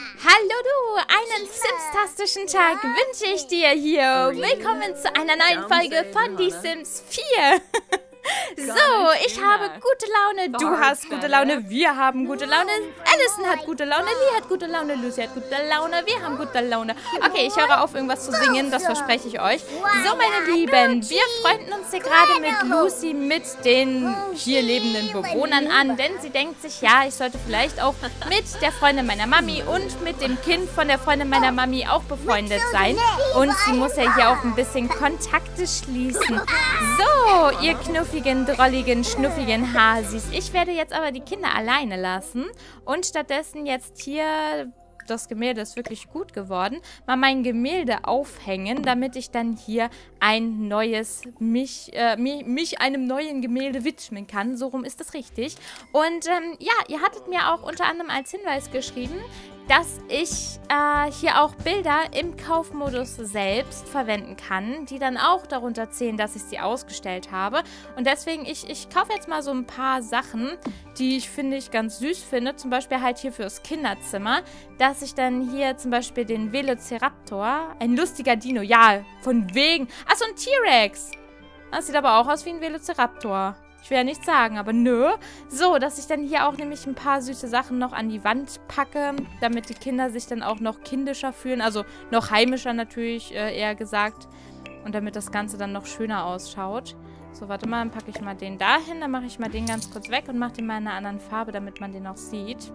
Hallo du, einen simstastischen Tag wünsche ich dir hier. Willkommen zu einer neuen Folge von Die Sims 4. So, ich habe gute Laune, du hast gute Laune, wir haben gute Laune, Alison hat gute Laune, Lee hat gute Laune, Lucy hat gute Laune, wir haben gute Laune. Okay, ich höre auf, irgendwas zu singen, das verspreche ich euch. So, meine Lieben, wir freunden uns hier gerade mit Lucy, mit den hier lebenden Bewohnern an, denn sie denkt sich, ja, ich sollte vielleicht auch mit der Freundin meiner Mami und mit dem Kind von der Freundin meiner Mami auch befreundet sein. Und sie muss ja hier auch ein bisschen Kontakte schließen. So, ihr Knuffel. Drolligen, schnuffigen Hasis. Ich werde jetzt aber die Kinder alleine lassen und stattdessen jetzt hier, das Gemälde ist wirklich gut geworden, mal mein Gemälde aufhängen, damit ich dann hier ein neues, mich einem neuen Gemälde widmen kann. So rum ist das richtig. Und ja, ihr hattet mir auch unter anderem als Hinweis geschrieben, dass ich hier auch Bilder im Kaufmodus selbst verwenden kann, die dann auch darunter zählen, dass ich sie ausgestellt habe. Und deswegen, ich kaufe jetzt mal so ein paar Sachen, die ich ganz süß finde. Zum Beispiel halt hier fürs Kinderzimmer, dass ich dann hier zum Beispiel den Velociraptor, ein lustiger Dino, ja, von wegen. Ach so, ein T-Rex. Das sieht aber auch aus wie ein Velociraptor. Ich will ja nichts sagen, aber nö. So, dass ich dann hier auch nämlich ein paar süße Sachen noch an die Wand packe, damit die Kinder sich dann auch noch kindischer fühlen. Also noch heimischer natürlich, eher gesagt. Und damit das Ganze dann noch schöner ausschaut. So, warte mal, dann packe ich mal den da hin. Dann mache ich mal den ganz kurz weg und mache den mal in einer anderen Farbe, damit man den auch sieht.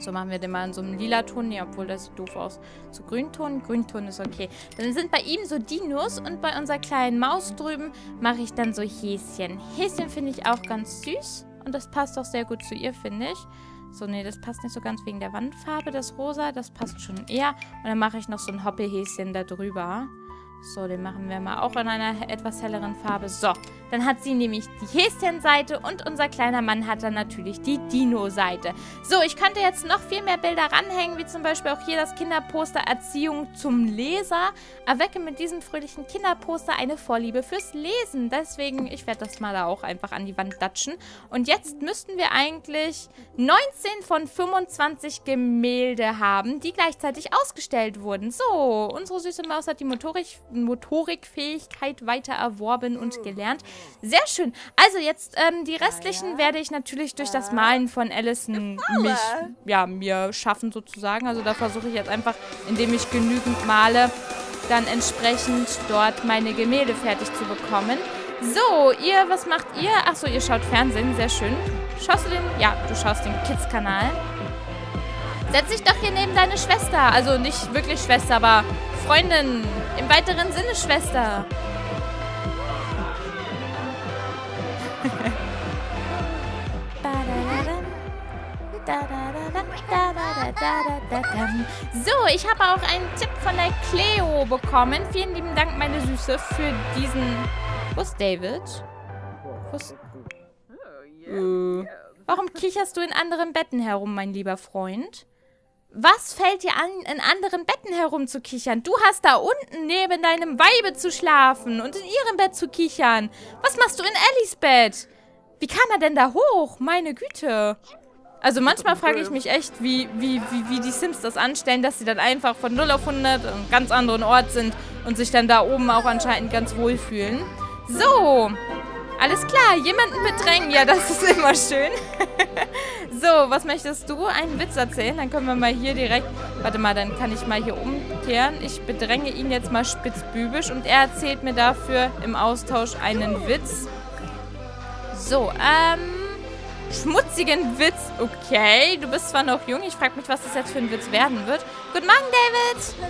So, machen wir den mal in so einem lila Ton. Nee, obwohl das sieht doof aus. So, Grünton. Grünton ist okay. Dann sind bei ihm so Dinos und bei unserer kleinen Maus drüben mache ich dann so Häschen. Häschen finde ich auch ganz süß und das passt auch sehr gut zu ihr, finde ich. So, nee, das passt nicht so ganz wegen der Wandfarbe, das Rosa. Das passt schon eher. Und dann mache ich noch so ein Hoppelhäschen da drüber. So, den machen wir mal auch in einer etwas helleren Farbe. So, dann hat sie nämlich die Häschenseite und unser kleiner Mann hat dann natürlich die Dino-Seite. So, ich könnte jetzt noch viel mehr Bilder ranhängen, wie zum Beispiel auch hier das Kinderposter Erziehung zum Leser. Erwecke mit diesem fröhlichen Kinderposter eine Vorliebe fürs Lesen. Deswegen, ich werde das mal da auch einfach an die Wand datschen. Und jetzt müssten wir eigentlich 19 von 25 Gemälde haben, die gleichzeitig ausgestellt wurden. So, unsere süße Maus hat die Motorikfähigkeit weiter erworben und gelernt. Sehr schön. Also jetzt die restlichen werde ich natürlich durch das Malen von Alison mir schaffen sozusagen. Also da versuche ich jetzt einfach, indem ich genügend male, dann entsprechend dort meine Gemälde fertig zu bekommen. So, ihr, was macht ihr? Achso, ihr schaut Fernsehen. Sehr schön. Schaust du den? Ja, du schaust den Kids-Kanal. Setz dich doch hier neben deine Schwester. Also nicht wirklich Schwester, aber Freundin. Im weiteren Sinne Schwester. So, ich habe auch einen Tipp von der Cleo bekommen. Vielen lieben Dank, meine Süße, für diesen... Wo ist David? Wo ist... Warum kicherst du in anderen Betten herum, mein lieber Freund? Was fällt dir an, in anderen Betten herumzukichern? Du hast da unten neben deinem Weibe zu schlafen und in ihrem Bett zu kichern. Was machst du in Ellies Bett? Wie kam er denn da hoch? Meine Güte. Also manchmal frage ich mich echt, wie die Sims das anstellen, dass sie dann einfach von 0 auf 100 an einem ganz anderen Ort sind und sich dann da oben auch anscheinend ganz wohl fühlen. So. Alles klar, jemanden bedrängen. Ja, das ist immer schön. So, was möchtest du? Einen Witz erzählen? Dann können wir mal hier direkt... Warte mal, dann kann ich mal hier umkehren. Ich bedränge ihn jetzt mal spitzbübisch und er erzählt mir dafür im Austausch einen Witz. So, schmutzigen Witz. Okay, du bist zwar noch jung. Ich frage mich, was das jetzt für ein Witz werden wird. Guten Morgen, David.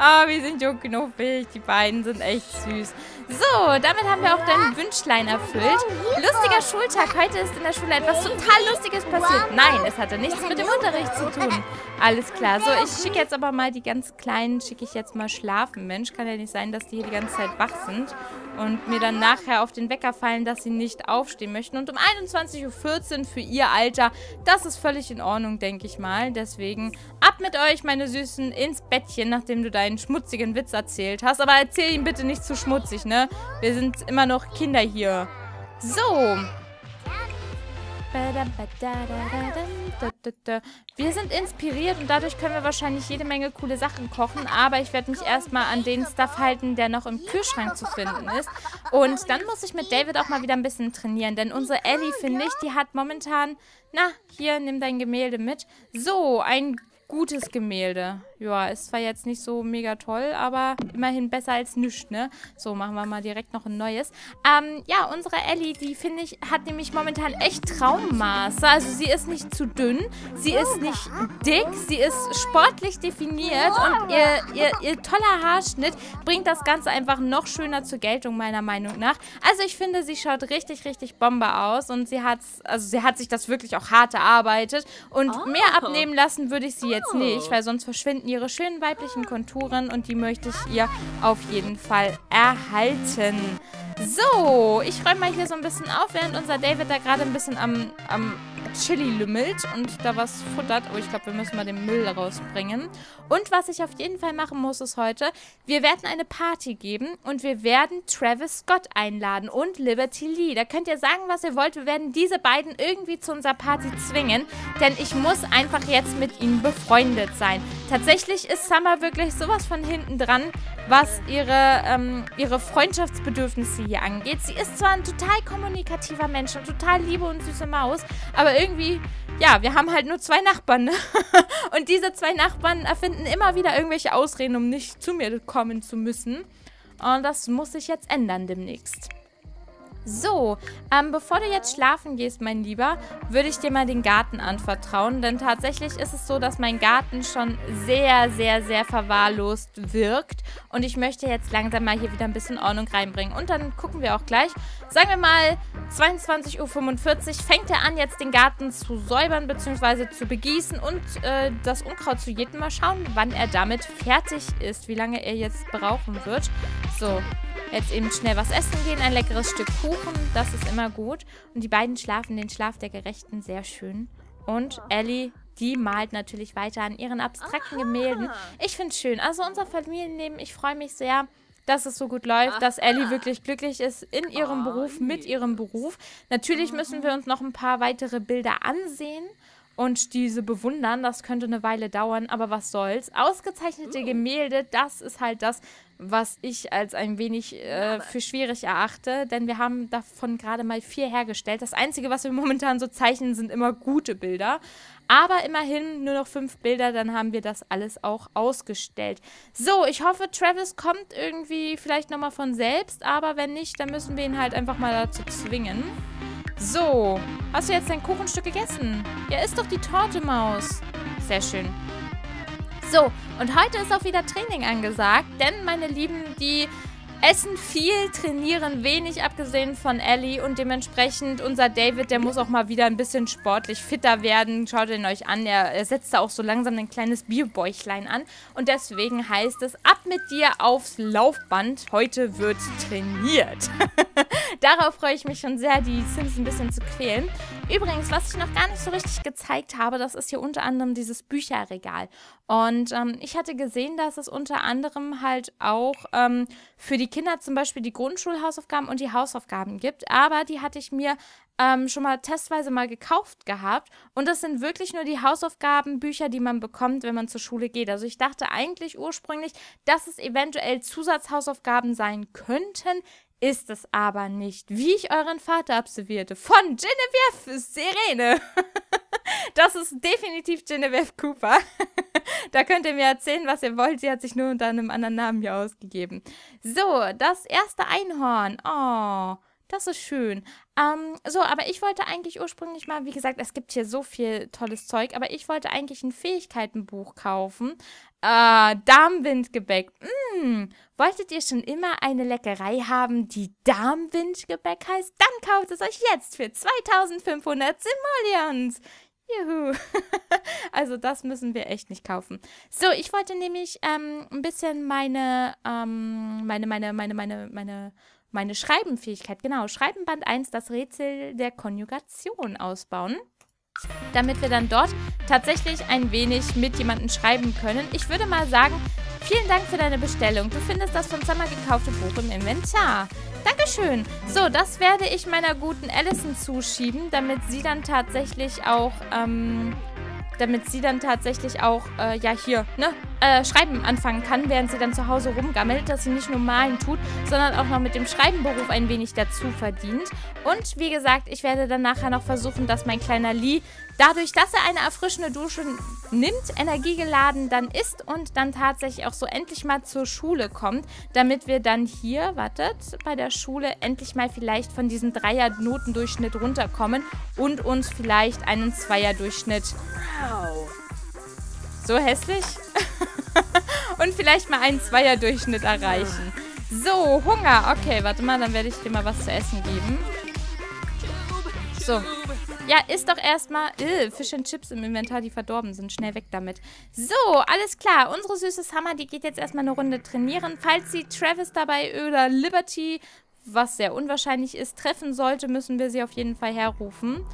Oh, wir sind jung genug, die beiden sind echt süß. So, damit haben wir auch dein Wünschlein erfüllt. Lustiger Schultag. Heute ist in der Schule etwas total Lustiges passiert. Nein, es hatte nichts mit dem Unterricht zu tun. Alles klar. So, ich schicke jetzt aber mal die ganz Kleinen, schicke ich jetzt mal schlafen. Mensch, kann ja nicht sein, dass die hier die ganze Zeit wach sind. und mir dann nachher auf den Wecker fallen, dass sie nicht aufstehen möchten. Und um 21:14 Uhr für ihr Alter, das ist völlig in Ordnung, denke ich mal. Deswegen ab mit euch, meine Süßen, ins Bettchen, nachdem du deinen schmutzigen Witz erzählt hast. Aber erzähl ihn bitte nicht zu schmutzig, ne? Wir sind immer noch Kinder hier. So. Wir sind inspiriert und dadurch können wir wahrscheinlich jede Menge coole Sachen kochen, aber ich werde mich erstmal an den Stuff halten, der noch im Kühlschrank zu finden ist. Und dann muss ich mit David auch mal wieder ein bisschen trainieren, denn unsere Ellie, finde ich, die hat momentan... Na, hier, nimm dein Gemälde mit. So, ein gutes Gemälde. Ja, ist zwar jetzt nicht so mega toll, aber immerhin besser als nichts, ne? So, machen wir mal direkt noch ein neues. Ja, unsere Ellie, die, finde ich, hat nämlich momentan echt Traummaße. Also sie ist nicht zu dünn, sie ist nicht dick, sie ist sportlich definiert und ihr toller Haarschnitt bringt das Ganze einfach noch schöner zur Geltung, meiner Meinung nach. Also ich finde, sie schaut richtig, richtig Bombe aus und sie hat sich das wirklich auch hart erarbeitet und mehr abnehmen lassen würde ich sie jetzt nicht, weil sonst verschwinden ihre schönen weiblichen Konturen und die möchte ich ihr auf jeden Fall erhalten. So, ich räume mal hier so ein bisschen auf, während unser David da gerade ein bisschen am Chili lümmelt und da was futtert. Oh, ich glaube, wir müssen mal den Müll rausbringen. Und was ich auf jeden Fall machen muss, ist heute, wir werden eine Party geben und wir werden Travis Scott einladen und Liberty Lee. Da könnt ihr sagen, was ihr wollt. Wir werden diese beiden irgendwie zu unserer Party zwingen, denn ich muss einfach jetzt mit ihnen befreundet sein. Tatsächlich ist Summer wirklich sowas von hinten dran, was ihre Freundschaftsbedürfnisse hier angeht. Sie ist zwar ein total kommunikativer Mensch und total liebe und süße Maus, aber irgendwie, ja, wir haben halt nur zwei Nachbarn, ne? Und diese zwei Nachbarn erfinden immer wieder irgendwelche Ausreden, um nicht zu mir kommen zu müssen. Und das muss sich jetzt ändern demnächst. So, bevor du jetzt schlafen gehst, mein Lieber, würde ich dir mal den Garten anvertrauen, denn tatsächlich ist es so, dass mein Garten schon sehr, sehr, sehr verwahrlost wirkt und ich möchte jetzt langsam mal hier wieder ein bisschen Ordnung reinbringen und dann gucken wir auch gleich, sagen wir mal 22:45 Uhr fängt er an, jetzt den Garten zu säubern bzw. zu begießen und das Unkraut zu jäten. Mal schauen, wann er damit fertig ist, wie lange er jetzt brauchen wird. So. Jetzt eben schnell was essen gehen, ein leckeres Stück Kuchen, das ist immer gut. Und die beiden schlafen den Schlaf der Gerechten, sehr schön. Und Ellie, die malt natürlich weiter an ihren abstrakten Gemälden. Ich finde es schön. Also unser Familienleben, ich freue mich sehr, dass es so gut läuft, dass Ellie wirklich glücklich ist in ihrem Beruf, mit ihrem Beruf. Natürlich müssen wir uns noch ein paar weitere Bilder ansehen und diese bewundern. Das könnte eine Weile dauern, aber was soll's. Ausgezeichnete Gemälde, das ist halt das, was ich als ein wenig für schwierig erachte. Denn wir haben davon gerade mal 4 hergestellt. Das Einzige, was wir momentan so zeichnen, sind immer gute Bilder. Aber immerhin nur noch 5 Bilder, dann haben wir das alles auch ausgestellt. So, ich hoffe, Travis kommt irgendwie vielleicht nochmal von selbst. Aber wenn nicht, dann müssen wir ihn halt einfach mal dazu zwingen. So, hast du jetzt dein Kuchenstück gegessen? Ja, isst doch die Torte, Maus. Sehr schön. So, und heute ist auch wieder Training angesagt, denn meine Lieben, die essen viel, trainieren wenig, abgesehen von Ellie und dementsprechend unser David, der muss auch mal wieder ein bisschen sportlich fitter werden. Schaut ihn euch an, er setzt da auch so langsam ein kleines Bierbäuchlein an und deswegen heißt es, ab mit dir aufs Laufband, heute wird trainiert. Darauf freue ich mich schon sehr, die Sims ein bisschen zu quälen. Übrigens, was ich noch gar nicht so richtig gezeigt habe, das ist hier unter anderem dieses Bücherregal. Und ich hatte gesehen, dass es unter anderem halt auch für die Kinder zum Beispiel die Grundschulhausaufgaben und die Hausaufgaben gibt. Aber die hatte ich mir schon mal testweise mal gekauft gehabt. Und das sind wirklich nur die Hausaufgabenbücher, die man bekommt, wenn man zur Schule geht. Also ich dachte eigentlich ursprünglich, dass es eventuell Zusatzhausaufgaben sein könnten. Ist es aber nicht, wie ich euren Vater absolvierte, von Genevieve Sirene. Das ist definitiv Genevieve Cooper. Da könnt ihr mir erzählen, was ihr wollt. Sie hat sich nur unter einem anderen Namen hier ausgegeben. So, das erste Einhorn. Oh, das ist schön. So, aber ich wollte eigentlich ursprünglich mal, wie gesagt, es gibt hier so viel tolles Zeug, aber ich wollte eigentlich ein Fähigkeitenbuch kaufen. Darmwindgebäck. Wolltet ihr schon immer eine Leckerei haben, die Darmwindgebäck heißt? Dann kauft es euch jetzt für 2500 Simoleons. Juhu. Also das müssen wir echt nicht kaufen. So, ich wollte nämlich ein bisschen meine meine Schreibenfähigkeit, genau, Schreibenband 1, das Rätsel der Konjugation ausbauen, damit wir dann dort tatsächlich ein wenig mit jemandem schreiben können. Ich würde mal sagen, vielen Dank für deine Bestellung. Du findest das von Summer gekaufte Buch im Inventar. Dankeschön. So, das werde ich meiner guten Allison zuschieben, damit sie dann tatsächlich auch, ja, hier, ne, Schreiben anfangen kann, während sie dann zu Hause rumgammelt, dass sie nicht nur malen tut, sondern auch noch mit dem Schreibenberuf ein wenig dazu verdient. Und wie gesagt, ich werde dann nachher noch versuchen, dass mein kleiner Lee, dadurch, dass er eine erfrischende Dusche nimmt, energiegeladen dann ist und dann tatsächlich auch so endlich mal zur Schule kommt, damit wir dann hier, wartet, bei der Schule endlich mal vielleicht von diesem 3er-Notendurchschnitt runterkommen und uns vielleicht einen 2er-Durchschnitt... Wow. So hässlich? Und vielleicht mal einen 2er-Durchschnitt erreichen. So, Hunger. Okay, warte mal, dann werde ich dir mal was zu essen geben. So. Ja, isst doch erstmal Fisch und Chips im Inventar, die verdorben sind. Schnell weg damit. So, alles klar. Unsere süße Summer, die geht jetzt erstmal eine Runde trainieren. Falls sie Travis dabei oder Liberty, was sehr unwahrscheinlich ist, treffen sollte, müssen wir sie auf jeden Fall herrufen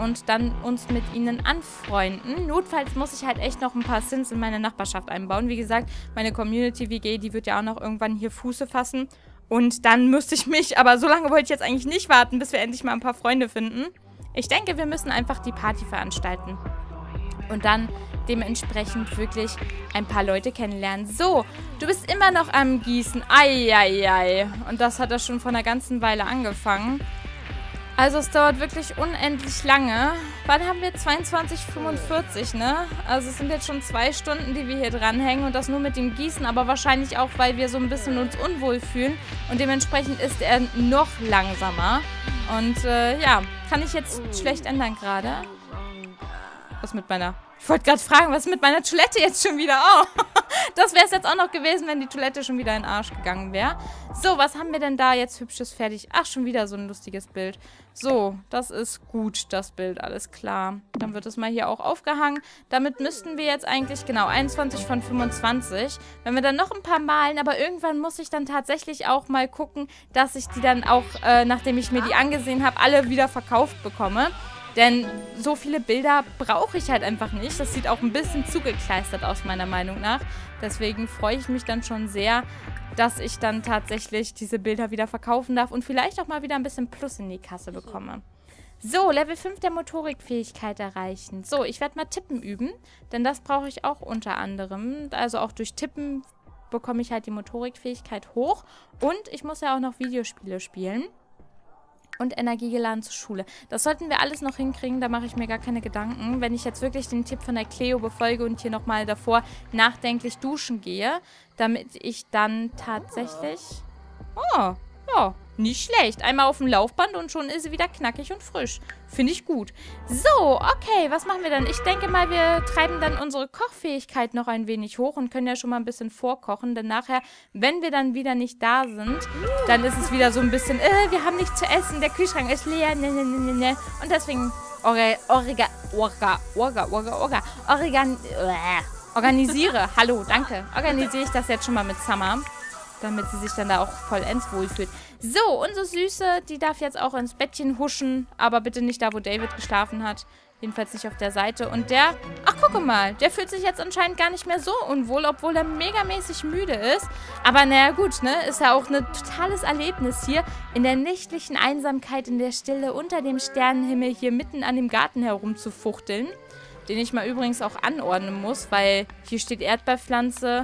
und dann uns mit ihnen anfreunden. Notfalls muss ich halt echt noch ein paar Sims in meine Nachbarschaft einbauen. Wie gesagt, meine Community-WG, die wird ja auch noch irgendwann hier Fuße fassen. Und dann müsste ich mich, aber so lange wollte ich jetzt eigentlich nicht warten, bis wir endlich mal ein paar Freunde finden. Ich denke, wir müssen einfach die Party veranstalten. Und dann dementsprechend wirklich ein paar Leute kennenlernen. So, du bist immer noch am Gießen. Eieiei. Und das hat er schon vor einer ganzen Weile angefangen. Also es dauert wirklich unendlich lange. Wann haben wir 22:45, ne? Also es sind jetzt schon 2 Stunden, die wir hier dranhängen und das nur mit dem Gießen, aber wahrscheinlich auch, weil wir so ein bisschen uns unwohl fühlen und dementsprechend ist er noch langsamer. Und ja, kann ich jetzt schlecht ändern gerade. Was mit meiner... Ich wollte gerade fragen, was ist mit meiner Toilette jetzt schon wieder? Oh, das wäre es jetzt auch noch gewesen, wenn die Toilette schon wieder in den Arsch gegangen wäre. So, was haben wir denn da jetzt Hübsches fertig? Ach, schon wieder so ein lustiges Bild. So, das ist gut, das Bild, alles klar. Dann wird es mal hier auch aufgehangen. Damit müssten wir jetzt eigentlich, genau, 21 von 25. Wenn wir dann noch ein paar malen, aber irgendwann muss ich dann tatsächlich auch mal gucken, dass ich die dann auch, nachdem ich mir die angesehen habe, alle wieder verkauft bekomme. Denn so viele Bilder brauche ich halt einfach nicht. Das sieht auch ein bisschen zugekleistert aus, meiner Meinung nach. Deswegen freue ich mich dann schon sehr, dass ich dann tatsächlich diese Bilder wieder verkaufen darf und vielleicht auch mal wieder ein bisschen Plus in die Kasse bekomme. So, Level 5 der Motorikfähigkeit erreichen. So, ich werde mal Tippen üben, denn das brauche ich auch unter anderem. Also auch durch Tippen bekomme ich halt die Motorikfähigkeit hoch. Und ich muss ja auch noch Videospiele spielen. Und energiegeladen zur Schule. Das sollten wir alles noch hinkriegen, da mache ich mir gar keine Gedanken. Wenn ich jetzt wirklich den Tipp von der Cleo befolge und hier nochmal davor nachdenklich duschen gehe, damit ich dann tatsächlich... Oh, ja, nicht schlecht. Einmal auf dem Laufband und schon ist sie wieder knackig und frisch. Finde ich gut. So, okay, was machen wir dann? Ich denke mal, wir treiben dann unsere Kochfähigkeit noch ein wenig hoch und können ja schon mal ein bisschen vorkochen, denn nachher, wenn wir dann wieder nicht da sind, dann ist es wieder so ein bisschen, wir haben nichts zu essen, der Kühlschrank ist leer, ne. Und deswegen organisiere ich das jetzt schon mal mit Summer, damit sie sich dann da auch vollends wohlfühlt. So, unsere Süße, die darf jetzt auch ins Bettchen huschen, aber bitte nicht da, wo David geschlafen hat. Jedenfalls nicht auf der Seite. Und der, ach gucke mal, der fühlt sich jetzt anscheinend gar nicht mehr so unwohl, obwohl er megamäßig müde ist. Aber naja gut, ne, ist ja auch ein totales Erlebnis hier in der nächtlichen Einsamkeit, in der Stille, unter dem Sternenhimmel hier mitten an dem Garten herumzufuchteln. Den ich mal übrigens auch anordnen muss, weil hier steht Erdbeerpflanze...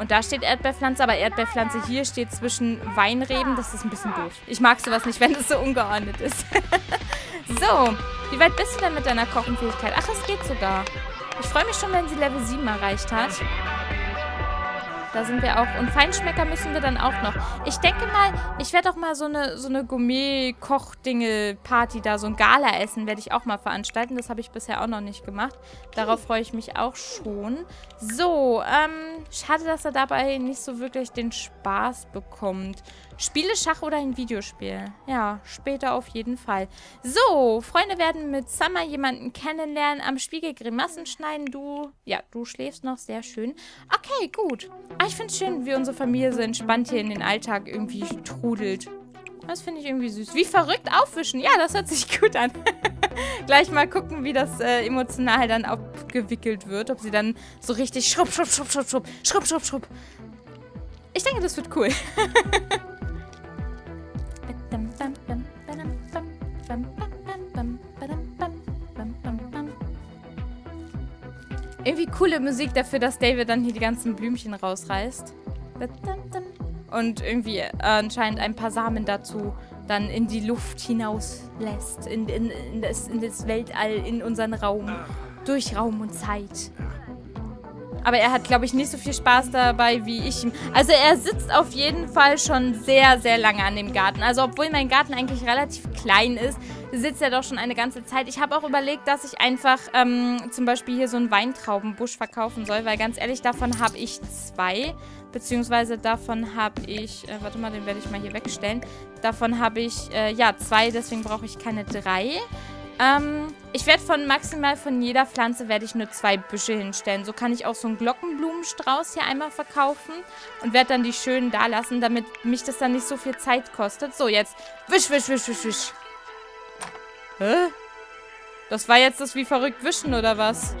Und da steht Erdbeerpflanze, aber Erdbeerpflanze hier steht zwischen Weinreben. Das ist ein bisschen doof. Ich mag sowas nicht, wenn es so ungeordnet ist. So, wie weit bist du denn mit deiner Kochenfähigkeit? Ach, es geht sogar. Ich freue mich schon, wenn sie Level 7 erreicht hat. Da sind wir auch. Und Feinschmecker müssen wir dann auch noch. Ich denke mal, ich werde auch mal so eine Gourmet-Koch-Dinge-Party da, so ein Gala-Essen werde ich auch mal veranstalten. Das habe ich bisher auch noch nicht gemacht. Darauf freue ich mich auch schon. So, schade, dass er dabei nicht so wirklich den Spaß bekommt. Spiele Schach oder ein Videospiel? Ja, später auf jeden Fall. So, Freunde werden mit Summer jemanden kennenlernen, am Spiegel Grimassen schneiden. Du, ja, du schläfst noch, sehr schön. Okay, gut. Ah, ich finde es schön, wie unsere Familie so entspannt hier in den Alltag irgendwie trudelt. Das finde ich irgendwie süß. Wie verrückt aufwischen. Ja, das hört sich gut an. Gleich mal gucken, wie das emotional dann abgewickelt wird. Ob sie dann so richtig schrupp, schrupp, schrupp, schrupp, schrupp, schrupp, schrupp, schrupp. Ich denke, das wird cool. Irgendwie coole Musik dafür, dass David dann hier die ganzen Blümchen rausreißt. Und irgendwie anscheinend ein paar Samen dazu dann in die Luft hinauslässt. In das Weltall, in unseren Raum. Durch Raum und Zeit. Aber er hat, glaube ich, nicht so viel Spaß dabei, wie ich. Also er sitzt auf jeden Fall schon sehr, sehr lange an dem Garten. Also obwohl mein Garten eigentlich relativ klein ist, sitzt er doch schon eine ganze Zeit. Ich habe auch überlegt, dass ich einfach zum Beispiel hier so einen Weintraubenbusch verkaufen soll. Weil ganz ehrlich, davon habe ich 2. Beziehungsweise davon habe ich... warte mal, den werde ich mal hier wegstellen. Davon habe ich, ja, 2. Deswegen brauche ich keine 3. Ich werde maximal von jeder Pflanze werde ich nur 2 Büsche hinstellen. So kann ich auch so einen Glockenblumenstrauß hier einmal verkaufen und werde dann die schönen da lassen, damit mich das dann nicht so viel Zeit kostet. So, jetzt. Wisch, wisch, wisch, wisch, wisch. Hä? Das war jetzt das wie verrückt wischen, oder was?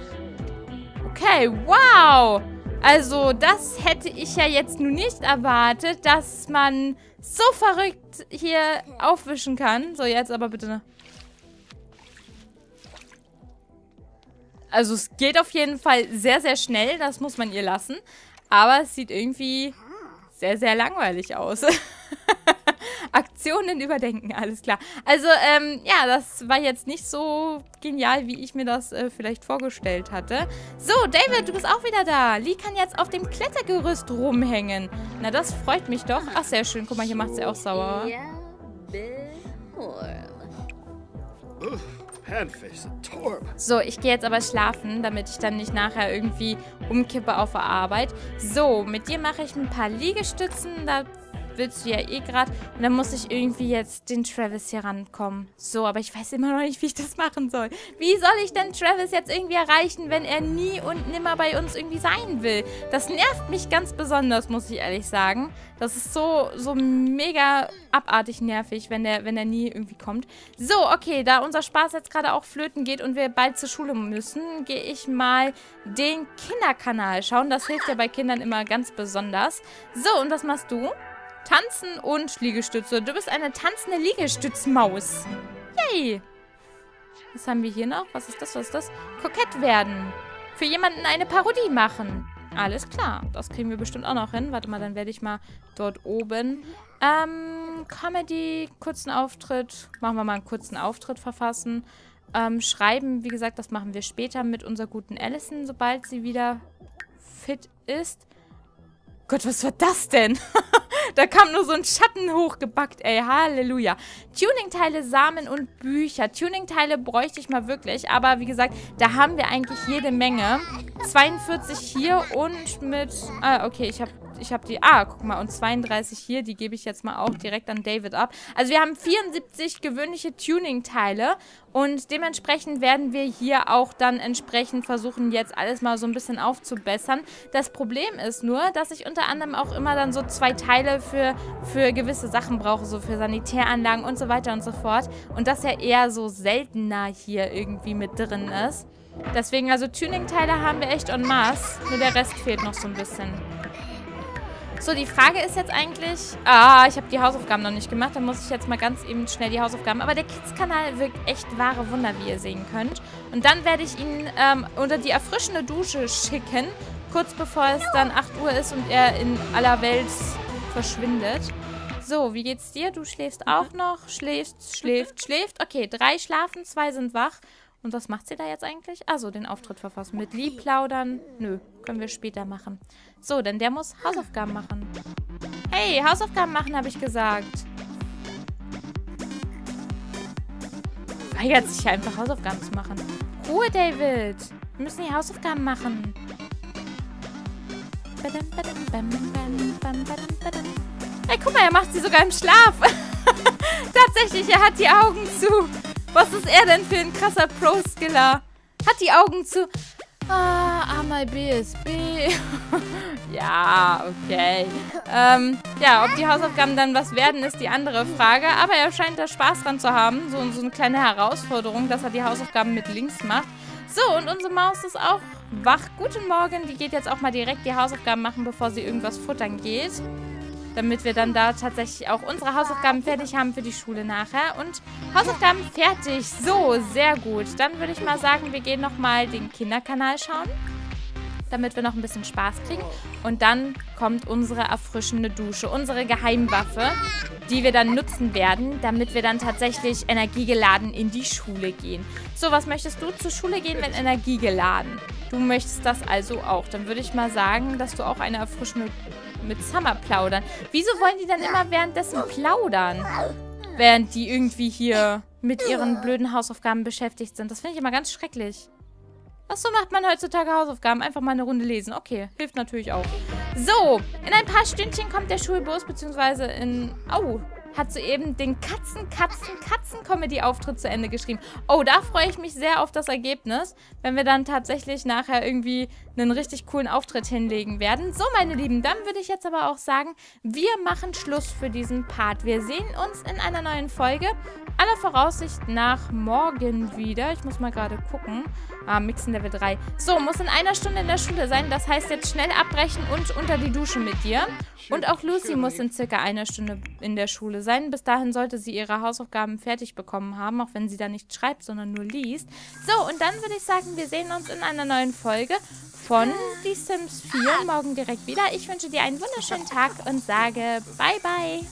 Okay, wow! Also, das hätte ich ja jetzt nun nicht erwartet, dass man so verrückt hier aufwischen kann. So, jetzt aber bitte... Also es geht auf jeden Fall sehr, sehr schnell. Das muss man ihr lassen. Aber es sieht irgendwie sehr, sehr langweilig aus. Aktionen überdenken, alles klar. Also ja, das war jetzt nicht so genial, wie ich mir das vielleicht vorgestellt hatte. So, David, du bist auch wieder da. Lee kann jetzt auf dem Klettergerüst rumhängen. Na, das freut mich doch. Ach, sehr schön. Guck mal, hier macht sie auch sauer. So, ich gehe jetzt aber schlafen, damit ich dann nicht nachher irgendwie umkippe auf der Arbeit. So, mit dir mache ich ein paar Liegestützen, da willst du ja eh gerade. Und dann muss ich irgendwie jetzt den Travis hier rankommen. So, aber ich weiß immer noch nicht, wie ich das machen soll. Wie soll ich denn Travis jetzt irgendwie erreichen, wenn er nie und nimmer bei uns irgendwie sein will? Das nervt mich ganz besonders, muss ich ehrlich sagen. Das ist so mega abartig nervig, wenn er nie irgendwie kommt. So, okay, da unser Spaß jetzt gerade auch flöten geht und wir bald zur Schule müssen, gehe ich mal den Kinderkanal schauen. Das hilft ja bei Kindern immer ganz besonders. So, und was machst du? Tanzen und Liegestütze. Du bist eine tanzende Liegestützmaus. Yay! Was haben wir hier noch? Was ist das? Was ist das? Kokett werden. Für jemanden eine Parodie machen. Alles klar. Das kriegen wir bestimmt auch noch hin. Warte mal, dann werde ich mal dort oben. Comedy, kurzen Auftritt. Machen wir mal einen kurzen Auftritt verfassen. Schreiben, wie gesagt, das machen wir später mit unserer guten Allison, sobald sie wieder fit ist. Gott, was war das denn? Da kam nur so ein Schatten hochgebackt, ey. Halleluja. Tuningteile, Samen und Bücher. Tuningteile bräuchte ich mal wirklich. Aber wie gesagt, da haben wir eigentlich jede Menge. 42 hier und mit... Ah, okay, ich hab die... Ah, guck mal. Und 32 hier. Die gebe ich jetzt mal auch direkt an David ab. Also wir haben 74 gewöhnliche Tuningteile. Und dementsprechend werden wir hier auch dann entsprechend versuchen, jetzt alles mal so ein bisschen aufzubessern. Das Problem ist nur, dass ich unter anderem auch immer dann so 2 Teile für gewisse Sachen brauche, so für Sanitäranlagen und so weiter und so fort. Und das ja eher so seltener hier irgendwie mit drin ist. Deswegen, also Tuning-Teile haben wir echt en masse, nur der Rest fehlt noch so ein bisschen. So, die Frage ist jetzt eigentlich... Ah, ich habe die Hausaufgaben noch nicht gemacht. Dann muss ich jetzt mal ganz eben schnell die Hausaufgaben... Aber der Kids-Kanal wirkt echt wahre Wunder, wie ihr sehen könnt. Und dann werde ich ihn unter die erfrischende Dusche schicken, kurz bevor es dann 8 Uhr ist und er in aller Welt verschwindet. So, wie geht's dir? Du schläfst auch noch. Schläfst, schläft, schläft. Okay, 3 schlafen, 2 sind wach. Und was macht sie da jetzt eigentlich? Also den Auftritt verfassen. Mit Lee plaudern? Nö, können wir später machen. So, denn der muss Hausaufgaben machen. Hey, Hausaufgaben machen, habe ich gesagt. Weigert sich ja einfach, Hausaufgaben zu machen. Ruhe, David. Wir müssen die Hausaufgaben machen. Hey, guck mal, er macht sie sogar im Schlaf. Tatsächlich, er hat die Augen zu. Was ist er denn für ein krasser Pro-Skiller? Hat die Augen zu. A mal B ist B. Ja, okay. Ja, ob die Hausaufgaben dann was werden, ist die andere Frage. Aber er scheint da Spaß dran zu haben. So eine kleine Herausforderung, dass er die Hausaufgaben mit links macht. So, und unsere Maus ist auch wach. Guten Morgen. Die geht jetzt auch mal direkt die Hausaufgaben machen, bevor sie irgendwas futtern geht. Damit wir dann da tatsächlich auch unsere Hausaufgaben fertig haben für die Schule nachher. Und Hausaufgaben fertig. So, sehr gut. Dann würde ich mal sagen, wir gehen nochmal den Kinderkanal schauen, damit wir noch ein bisschen Spaß kriegen. Und dann kommt unsere erfrischende Dusche, unsere Geheimwaffe, die wir dann nutzen werden, damit wir dann tatsächlich energiegeladen in die Schule gehen. So, was möchtest du? Zur Schule gehen, wenn energiegeladen? Du möchtest das also auch. Dann würde ich mal sagen, dass du auch eine erfrischende mit Summer plaudern. Wieso wollen die dann immer währenddessen plaudern? Während die irgendwie hier mit ihren blöden Hausaufgaben beschäftigt sind. Das finde ich immer ganz schrecklich. Ach so, macht man heutzutage Hausaufgaben. Einfach mal eine Runde lesen. Okay, hilft natürlich auch. So, in ein paar Stündchen kommt der Schulbus, beziehungsweise in... Au, hat soeben den Katzen-Comedy-Auftritt zu Ende geschrieben. Oh, da freue ich mich sehr auf das Ergebnis, wenn wir dann tatsächlich nachher irgendwie einen richtig coolen Auftritt hinlegen werden. So, meine Lieben, dann würde ich jetzt aber auch sagen, wir machen Schluss für diesen Part. Wir sehen uns in einer neuen Folge, aller Voraussicht nach morgen wieder. Ich muss mal gerade gucken. Ah, Mixen Level 3. So, muss in einer Stunde in der Schule sein. Das heißt jetzt schnell abbrechen und unter die Dusche mit dir. Und auch Lucy muss in circa einer Stunde in der Schule sein. Bis dahin sollte sie ihre Hausaufgaben fertig bekommen haben, auch wenn sie da nicht schreibt, sondern nur liest. So, und dann würde ich sagen, wir sehen uns in einer neuen Folge von Die Sims 4 morgen direkt wieder. Ich wünsche dir einen wunderschönen Tag und sage bye bye.